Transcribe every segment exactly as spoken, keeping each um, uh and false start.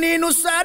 Nino sa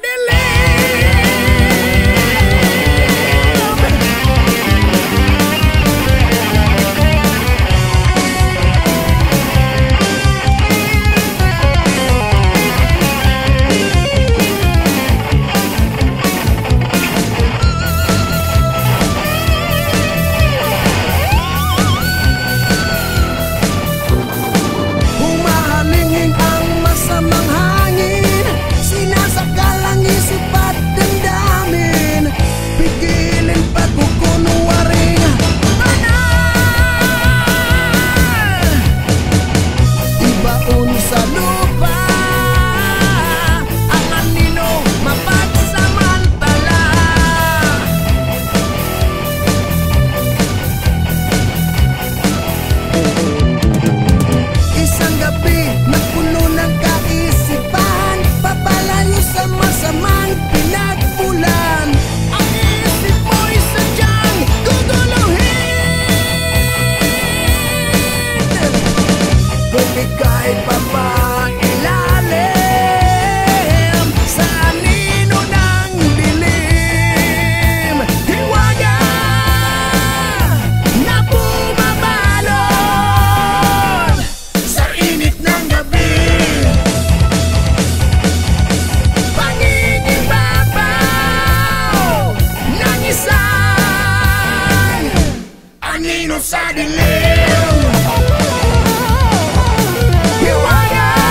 dilim, hiwaga.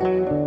Thank you.